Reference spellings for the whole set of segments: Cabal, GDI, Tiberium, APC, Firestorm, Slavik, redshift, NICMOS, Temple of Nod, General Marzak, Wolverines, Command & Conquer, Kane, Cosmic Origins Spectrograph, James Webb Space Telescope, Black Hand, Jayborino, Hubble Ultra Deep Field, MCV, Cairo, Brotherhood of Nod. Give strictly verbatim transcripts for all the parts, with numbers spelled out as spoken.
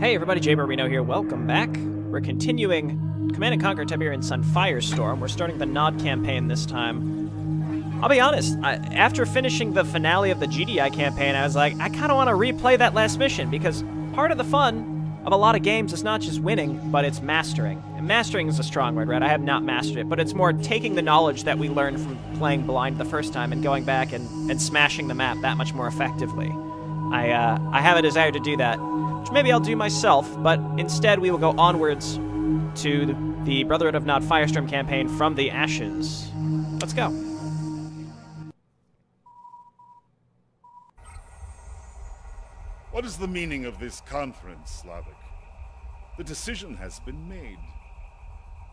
Hey everybody, Jayborino here, welcome back. We're continuing Command and Conquer Tiberium Sun Firestorm. We're starting the Nod campaign this time. I'll be honest, I, after finishing the finale of the G D I campaign, I was like, I kind of want to replay that last mission, because part of the fun of a lot of games is not just winning, but it's mastering. And mastering is a strong word, right? I have not mastered it, but it's more taking the knowledge that we learned from playing blind the first time and going back and, and smashing the map that much more effectively. I, uh, I have a desire to do that. Which maybe I'll do myself, but instead we will go onwards to the Brotherhood of Nod Firestorm campaign from the Ashes. Let's go. What is the meaning of this conference, Slavik? The decision has been made.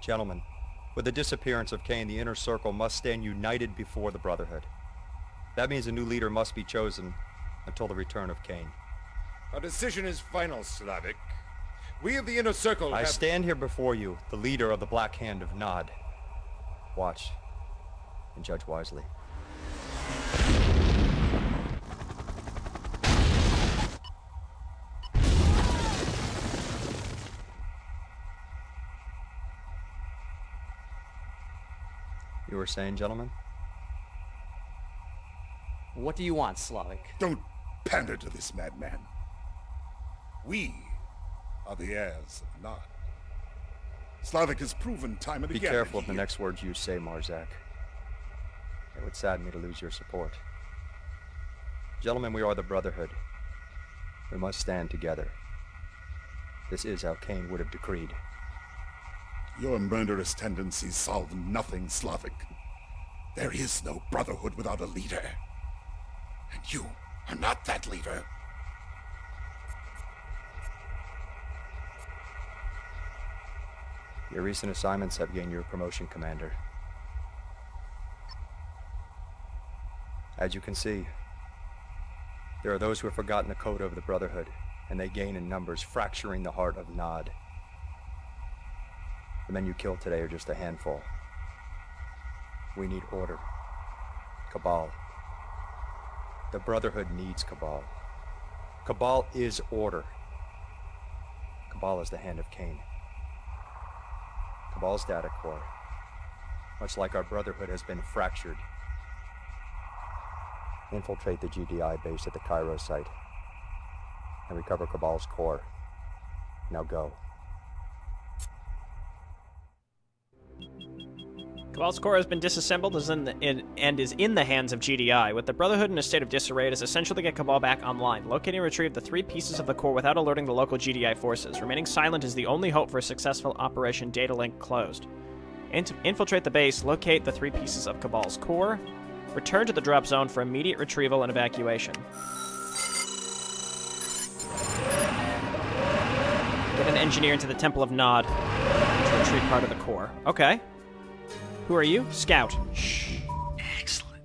Gentlemen, with the disappearance of Kane, the Inner Circle must stand united before the Brotherhood. That means a new leader must be chosen until the return of Kane. Our decision is final, Slavik. We of the Inner Circle have... I stand here before you, the leader of the Black Hand of Nod. Watch, and judge wisely. You were saying, gentlemen? What do you want, Slavik? Don't pander to this madman. We are the heirs of Nod. Slavik has proven time and again... Be careful of the next words you say, Marzak. It would sadden me to lose your support. Gentlemen, we are the Brotherhood. We must stand together. This is how Kane would have decreed. Your murderous tendencies solve nothing, Slavik. There is no Brotherhood without a leader. And you are not that leader. Your recent assignments have gained you a promotion, Commander. As you can see, there are those who have forgotten the code of the Brotherhood, and they gain in numbers, fracturing the heart of Nod. The men you killed today are just a handful. We need order. Cabal. The Brotherhood needs Cabal. Cabal is order. Cabal is the hand of Kane. Cabal's data core, much like our Brotherhood, has been fractured. Infiltrate the G D I base at the Cairo site and recover Cabal's core. Now go. Cabal's core has been disassembled is in the, in, and is in the hands of G D I. With the Brotherhood in a state of disarray, it is essential to get Cabal back online. Locate and retrieve the three pieces of the core without alerting the local G D I forces. Remaining silent is the only hope for a successful operation. Data link closed. Int infiltrate the base, locate the three pieces of Cabal's core, return to the drop zone for immediate retrieval and evacuation. Get an engineer into the Temple of Nod to retrieve part of the core. Okay. Who are you? Scout. Shh. Excellent.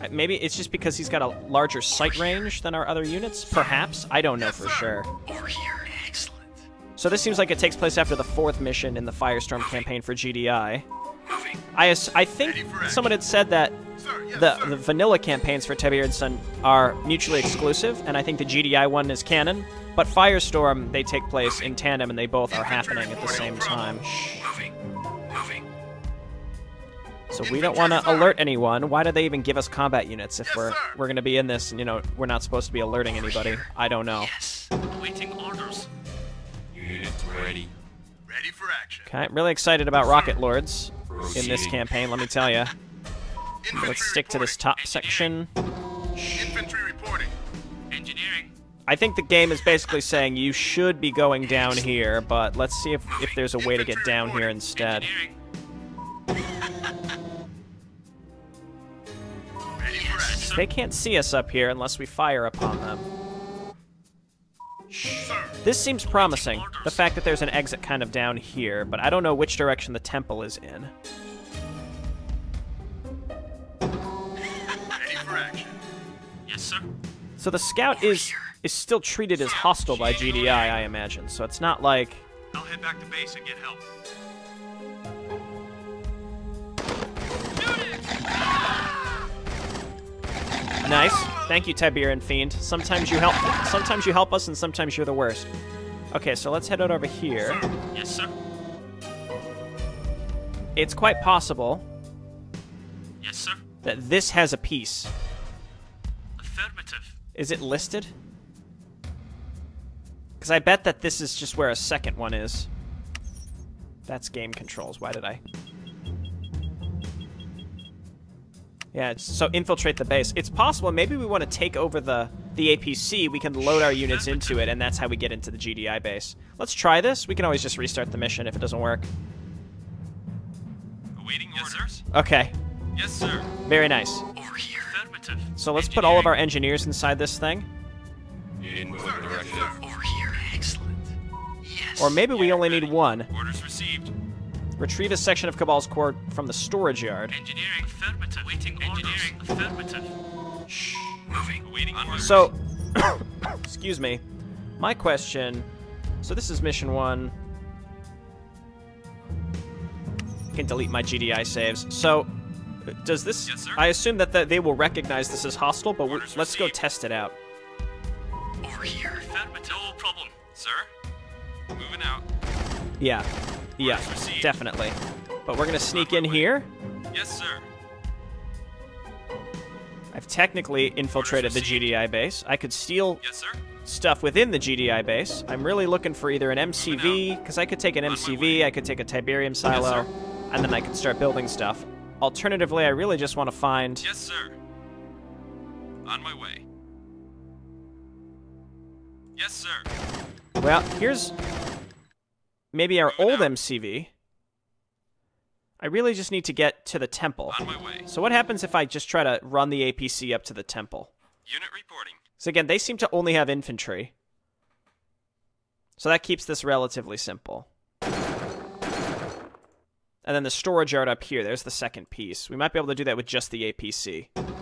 Right, maybe it's just because he's got a larger sight range than our other units? Perhaps? I don't know for sure. Over here. Excellent. So this seems like it takes place after the fourth mission in the Firestorm Moving. campaign for G D I. Moving. I, I think someone had said that sir, yes, the, the vanilla campaigns for Tiberium Sun are mutually exclusive, and I think the G D I one is canon, but Firestorm, they take place Moving. in tandem, and they both are happening at the same time. Moving. So we don't want to alert anyone. Why do they even give us combat units if yes, we're sir. we're going to be in this? You know, we're not supposed to be alerting Over anybody. Here. I don't know. Yes. Waiting orders. Unit ready. Ready for action. Okay, really excited about Rocket Lords Proceed. in this campaign. Let me tell you. Let's stick reporting. to this top section. Infantry reporting. Engineering. I think the game is basically saying you should be going down Excellent. here, but let's see if if there's a way Infantry to get down reporting. here instead. They can't see us up here unless we fire upon them. Shh. This seems promising, the fact that there's an exit kind of down here, but I don't know which direction the temple is in. Ready for action. Yes, sir. So the scout is is still treated as hostile by G D I, I imagine, so it's not like... I'll head back to base and get help. Nice. Thank you, Tiberium Fiend. Sometimes you help sometimes you help us and sometimes you're the worst. Okay, so let's head out over here. Yes, sir. It's quite possible. Yes, sir. That this has a piece. Affirmative. Is it listed? Because I bet that this is just where a second one is. That's game controls. Why did I? Yeah, it's, so infiltrate the base. It's possible. Maybe we want to take over the, the A P C. We can load our units into it, and that's how we get into the G D I base. Let's try this. We can always just restart the mission if it doesn't work. Awaiting orders. Okay. Yes, sir. Very nice. Over here. Affirmative. So let's put all of our engineers inside this thing. Inward directive. Over here. Excellent. Yes. Or maybe we only need one. Orders received. Retrieve a section of Cabal's core from the storage yard. Engineering affirmative. Waiting engineering affirmative. Shh. Moving. Waiting orders. So, excuse me. My question. So this is mission one. I can delete my G D I saves. So, does this? Yes, sir. I assume that the, they will recognize this as hostile, but we're, let's received. Go test it out. Over here. Affirmative. No problem, sir. Moving out. Yeah. Yeah, definitely. But we're gonna sneak in here. Yes, sir. I've technically infiltrated the G D I base. I could steal yes, sir. Stuff within the G D I base. I'm really looking for either an M C V, because I could take an M C V, I could take a Tiberium silo, yes, and then I could start building stuff. Alternatively, I really just want to find... Yes, sir. On my way. Yes, sir. Well, here's... Maybe our old M C V. I really just need to get to the temple. On my way. So what happens if I just try to run the A P C up to the temple? Unit reporting. So again, they seem to only have infantry. So that keeps this relatively simple. And then the storage yard up here, there's the second piece. We might be able to do that with just the A P C. Unit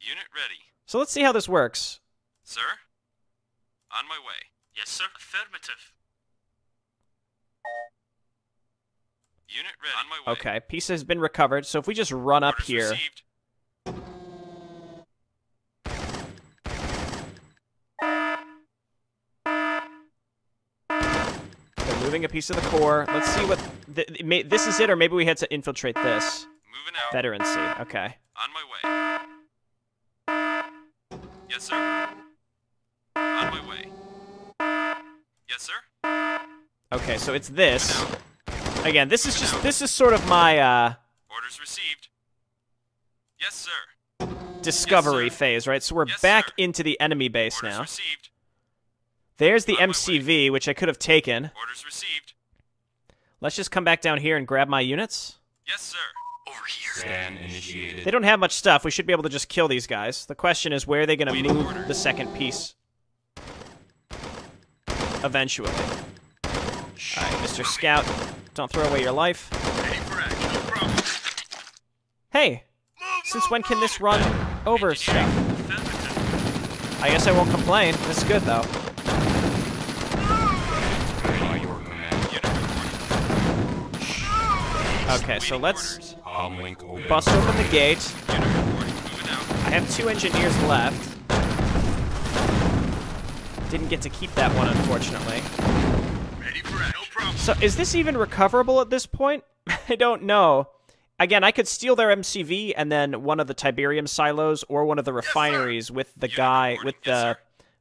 ready. So let's see how this works. Sir? On my way. Yes, sir. Affirmative. Unit ready. On my way. Okay, piece has been recovered. So if we just run up Orders here, received. They're moving a piece of the core. Let's see what th may this is it, or maybe we had to infiltrate this. Moving out. Veterancy. Okay. On my way. Yes, sir. On my way. Yes, sir. Okay, so it's this. Again, this is just, this is sort of my, uh... Orders received. Yes, sir. Discovery yes, sir. Phase, right? So we're yes, back sir. Into the enemy base Orders now. Received. There's the On M C V, which I could have taken. Orders received. Let's just come back down here and grab my units. Yes, sir. Over here. Scan initiated. They don't have much stuff. We should be able to just kill these guys. The question is, where are they going to move order. The second piece? Eventually. All right, Mister Scout. Don't throw away your life. Hey! Since when can this run over stuff? I guess I won't complain. This is good, though. Okay, so let's bust open the gate. I have two engineers left. Didn't get to keep that one, unfortunately. So is this even recoverable at this point? I don't know. Again, I could steal their M C V and then one of the Tiberium silos or one of the refineries yes, with the Unit guy, reporting. With yes,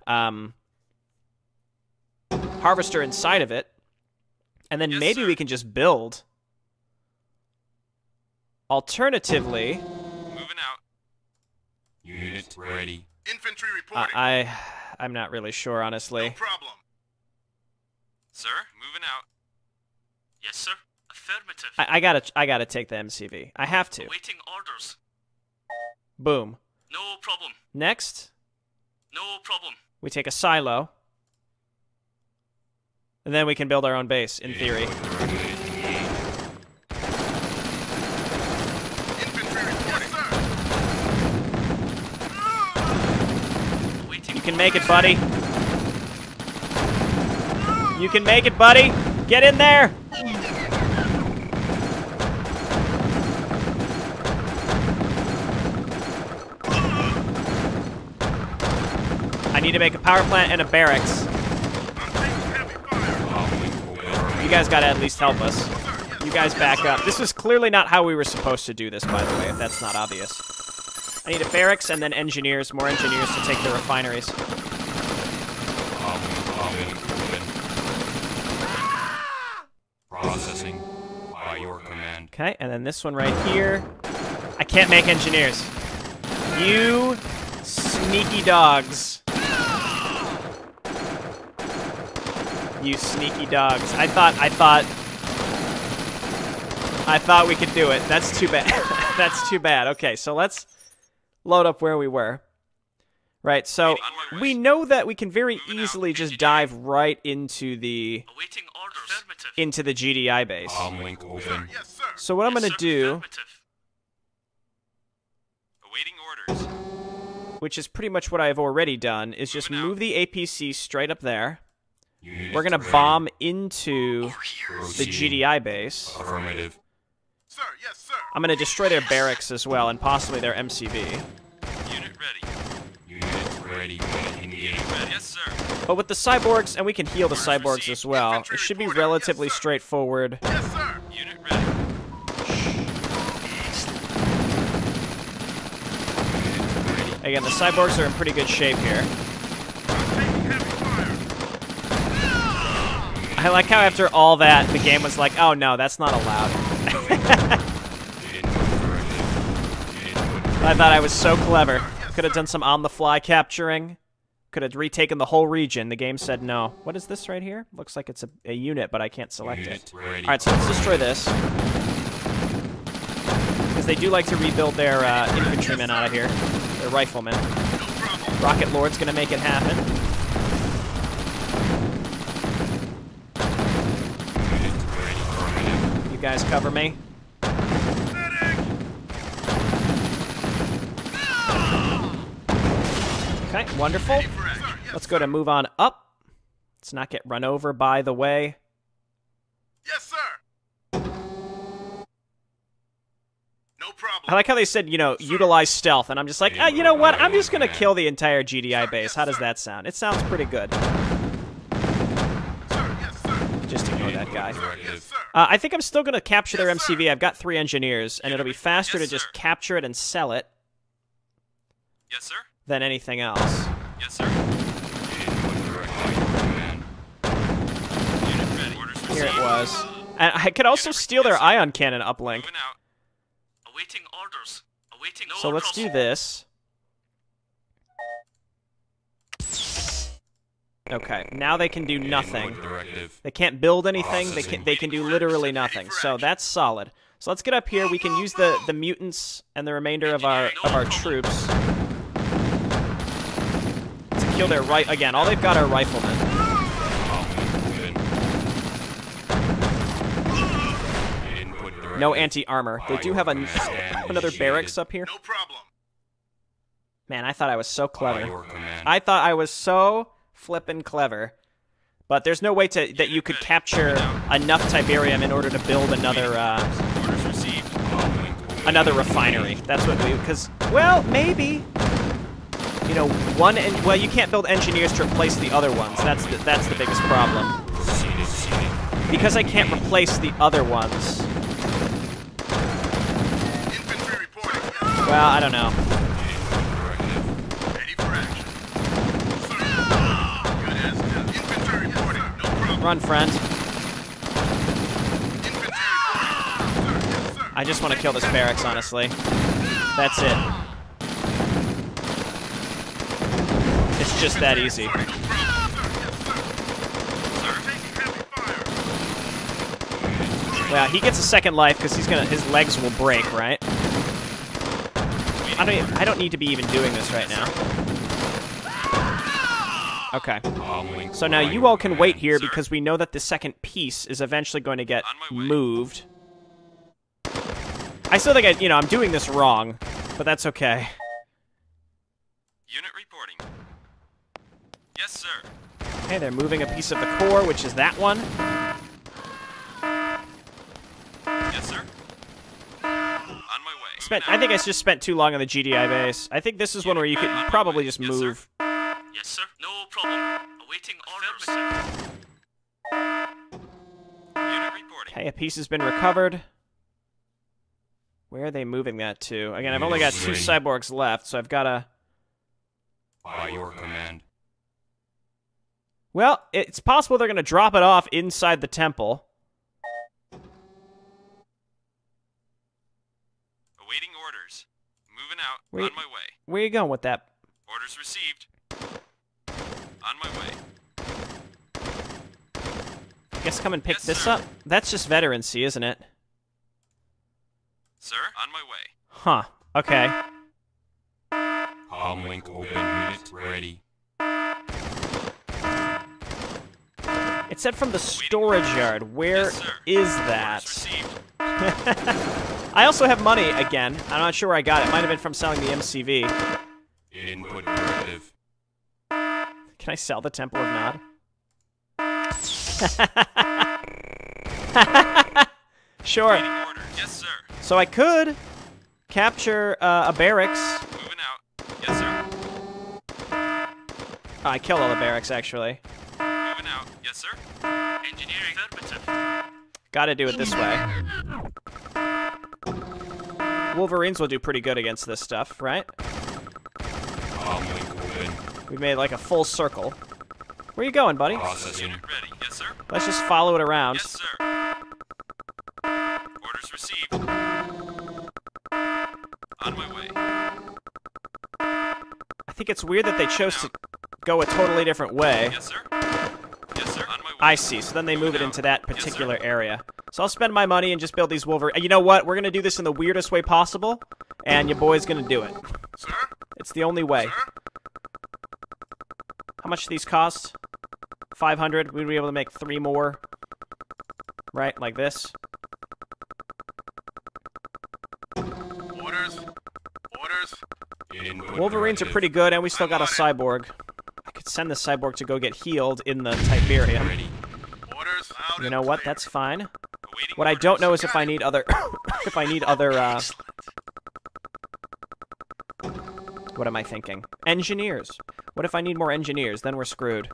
the um, harvester inside of it. And then yes, maybe sir. We can just build. Alternatively... Moving out. Unit ready. Infantry reporting. Uh, I, I'm not really sure, honestly. No problem. Sir, moving out. Yes, sir. Affirmative. I, I gotta, I gotta take the M C V. I have to. Awaiting orders. Boom. No problem. Next. No problem. We take a silo, and then we can build our own base in theory. Infantry reporting. Yes, sir. You can make it, buddy. You can make it, buddy! Get in there! need to make a power plant and a barracks. You guys gotta at least help us. You guys back up. This is clearly not how we were supposed to do this, by the way, if that's not obvious. I need a barracks and then engineers, more engineers to take the refineries. Processing by your command. Okay, and then this one right here. I can't make engineers. You sneaky dogs. You sneaky dogs. I thought, I thought, I thought we could do it. That's too bad. That's too bad. Okay, so let's load up where we were. Right, so we know that we can very easily just dive right into the into the G D I base. So what I'm going to do, which is pretty much what I've already done, is just move the A P C straight up there. We're going to bomb into the G D I base. I'm going to destroy their barracks as well, and possibly their M C V. But with the cyborgs, and we can heal the cyborgs as well, it should be relatively straightforward. Again, the cyborgs are in pretty good shape here. I like how after all that, the game was like, oh no, that's not allowed. I thought I was so clever. Could have done some on-the-fly capturing. Could have retaken the whole region. The game said no. What is this right here? Looks like it's a, a unit, but I can't select it. Alright, so let's destroy this. Because they do like to rebuild their uh, infantrymen out of here. Their riflemen. Rocket Lord's gonna make it happen. You guys cover me. Okay, wonderful. Let's go to move on up. Let's not get run over by the way. Yes, sir. No problem. I like how they said, you know, utilize stealth, and I'm just like, ah, you know what? I'm just gonna kill the entire G D I base. How does that sound? It sounds pretty good. Just ignore that guy. Uh, I think I'm still gonna capture their M C V. I've got three engineers, and it'll be faster to just capture it and sell it. Yes, sir. Than anything else. Yes, sir. Here it was. And I could also steal their ion cannon uplink. So let's do this. Okay, now they can do nothing. They can't build anything, they can, they can do literally nothing. So that's solid. So let's get up here, we can use the, the mutants and the remainder of our, of our troops. Kill their right again. All they've got are riflemen. No anti-armor. They do have an another barracks up here. Man, I thought I was so clever. I thought I was so flippin' clever. But there's no way to that you could capture enough Tiberium in order to build another uh, another refinery. That's what we because well maybe. You know, one and well, you can't build engineers to replace the other ones. That's the, that's the biggest problem. Because I can't replace the other ones. Well, I don't know. Run, friend. I just want to kill this barracks, honestly. That's it. It's just that easy. Wow, he gets a second life because he's gonna his legs will break, right? I don't I don't need to be even doing this right now. Okay. So now you all can wait here because we know that the second piece is eventually going to get moved. I still think I you know, I'm doing this wrong, but that's okay. Unit reporting. Yes, sir. Okay, they're moving a piece of the core, which is that one. Yes, sir. On my way. Spent, I think I just spent too long on the G D I base. I think this is one where you could probably just move. Yes, sir. Awaiting orders. Unit reporting. Okay, a piece has been recovered. Where are they moving that to? Again, I've only got two cyborgs left, so I've got to... By your command. Well, it's possible they're going to drop it off inside the temple. Awaiting orders. Moving out. Where on you, my way. Where are you going with that? Orders received. On my way. I guess come and pick yes, this sir. up. That's just veterancy, isn't it? Sir, on my way. Huh. Okay. Comm link open. Unit ready. It said from the storage yard. Where yes, is that? I also have money again. I'm not sure where I got it. It might have been from selling the M C V. Input directive. Can I sell the Temple of Nod? Sure. Yes, sir. So I could capture uh, a barracks. Moving out. Yes, sir. Oh, I killed all the barracks, actually. Moving out. Yes, sir. Engineering. Gotta do it this way. Wolverines will do pretty good against this stuff, right? We made like a full circle. Where are you going, buddy? Processing. Yes, sir. Let's just follow it around. Yes, sir. Orders received. On my way. I think it's weird that they chose to go a totally different way. Yes, sir. Yes, sir. On my way. I see. So then they move it into that particular area. So I'll spend my money and just build these Wolverines. You know what? We're gonna do this in the weirdest way possible, and your boy's gonna do it. Sir? It's the only way. Sir? How much do these cost? five hundred. We'd be able to make three more. Right, like this. Orders. Orders. Input Wolverines directive. Are pretty good, and we still I'm got a cyborg. It. I could send the cyborg to go get healed in the Tiberium. Orders loud you know what? Clear. That's fine. Awaiting what orders. I don't know is if I need other... if I need other, uh... What am I thinking? Engineers. What if I need more engineers? Then we're screwed.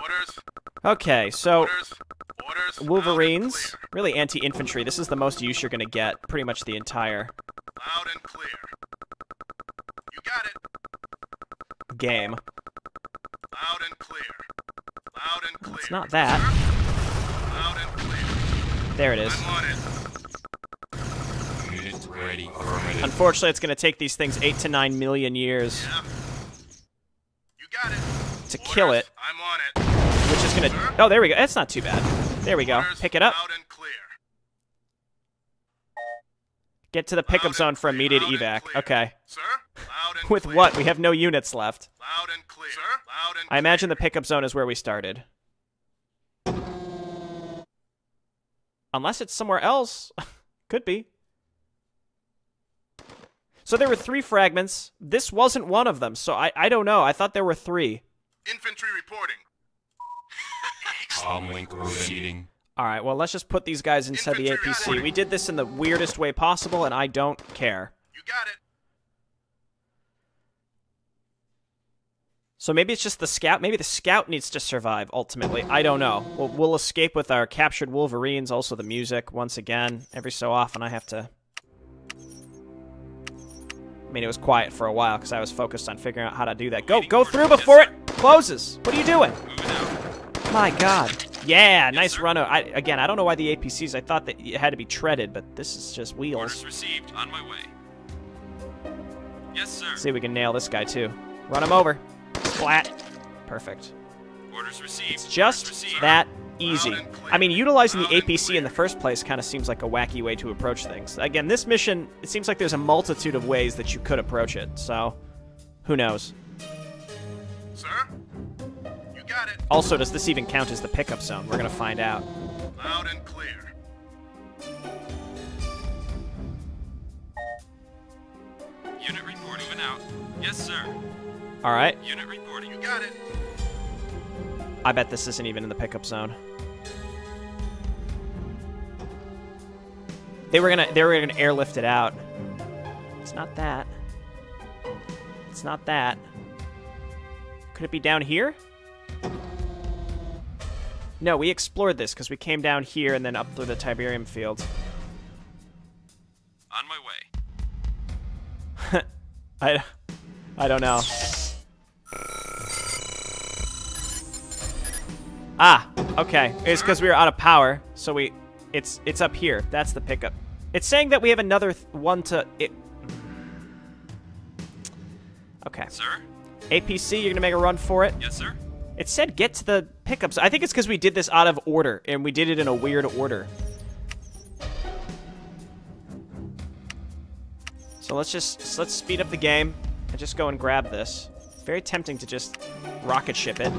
Orders. Okay, so... Orders. Orders. Wolverines. Really anti-infantry. This is the most use you're going to get. Pretty much the entire... Loud and clear. You got it. Game. Loud and clear. Loud and clear. It's not that. Sir? Loud and clear. There it is. Unit ready. Unfortunately, it's going to take these things eight to nine million years. Yeah. To orders. Kill it, I'm on it, which is gonna. Sir? Oh, there we go. That's not too bad. There we go. Pick it up. Clear. Get to the pickup zone for immediate evac. Okay. Sir? Loud and with clear. What? We have no units left. Loud and clear. Sir? Loud and clear. I imagine the pickup zone is where we started. Unless it's somewhere else. Could be. So there were three fragments. This wasn't one of them, so I I don't know. I thought there were three. Infantry reporting. Comm link proceeding. All right, well, let's just put these guys inside Infantry the A P C. Reporting. We did this in the weirdest way possible, and I don't care. You got it. So maybe it's just the scout. Maybe the scout needs to survive, ultimately. I don't know. We'll, we'll escape with our captured Wolverines, also the music. Once again, every so often I have to... I mean, it was quiet for a while because I was focused on figuring out how to do that. Go, go through before it closes. What are you doing? My God. Yeah, nice run. I, again, I don't know why the A P Cs, I thought that it had to be treaded, but this is just wheels. Orders received. On my way. Yes, sir. See, we can nail this guy, too. Run him over. Flat. Perfect. Orders received. It's just that easy. I mean, utilizing the A P C in the first place kind of seems like a wacky way to approach things. Again, this mission, it seems like there's a multitude of ways that you could approach it, so who knows? Sir? You got it. Also, does this even count as the pickup zone? We're gonna find out. Loud and clear. Unit reporting out. Yes, sir. Alright. Unit reporting, you got it. I bet this isn't even in the pickup zone. They were gonna they were gonna airlift it out. It's not that. It's not that. Could it be down here? No, we explored this because we came down here and then up through the Tiberium field. On my way. I, I don't know. Ah, okay. It's because we were out of power, so we... It's it's up here. That's the pickup. It's saying that we have another th one to... It. Okay. Sir? A P C, you're going to make a run for it? Yes, sir. It said get to the pickups. I think it's because we did this out of order, and we did it in a weird order. So let's just... So let's speed up the game and just go and grab this. Very tempting to just rocket ship it.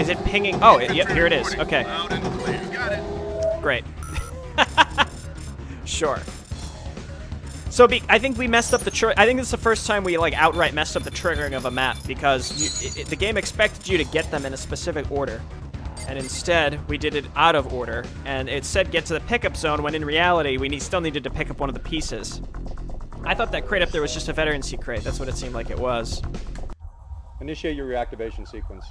Is it pinging? Oh, it, yep, here it is. Okay. Great. Sure. So be, I think we messed up the trigger. I think this is the first time we like outright messed up the triggering of a map because you, it, it, the game expected you to get them in a specific order. And instead, we did it out of order. And it said get to the pickup zone when in reality, we need, still needed to pick up one of the pieces. I thought that crate up there was just a veterancy crate. That's what it seemed like it was. Initiate your reactivation sequence.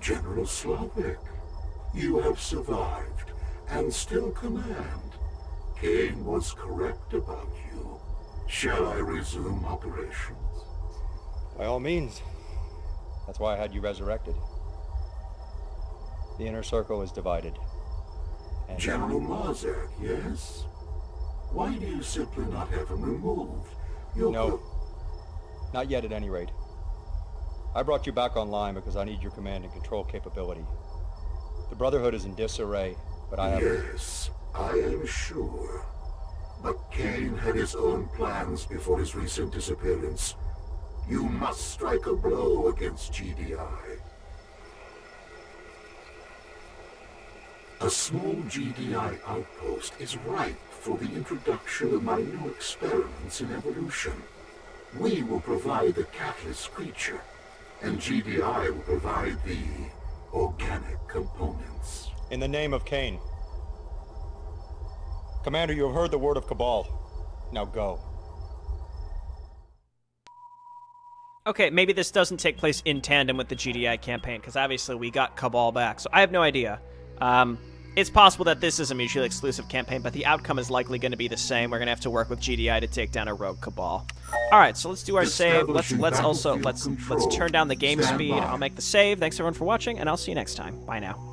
General Slavik, you have survived and still command. Kane was correct about you. Shall I resume operations? By all means. That's why I had you resurrected. The inner circle is divided. And General Marzak, yes? Why do you simply not have him removed? You're no. Not yet, at any rate. I brought you back online because I need your command and control capability. The Brotherhood is in disarray, but I have... Yes, I am sure. But Kane had his own plans before his recent disappearance. You must strike a blow against G D I. A small G D I outpost is ripe for the introduction of my new experiments in evolution. We will provide the catalyst creature. And G D I will provide the organic components. In the name of Kane. Commander, you have heard the word of Cabal. Now go. Okay, maybe this doesn't take place in tandem with the G D I campaign, because obviously we got Cabal back, so I have no idea. Um, it's possible that this is a mutually exclusive campaign, but the outcome is likely going to be the same. We're going to have to work with G D I to take down a rogue Cabal. Alright, so let's do our save. Let's let's also let's let's turn down the game speed. I'll make the save. Thanks everyone for watching, and I'll see you next time. Bye now.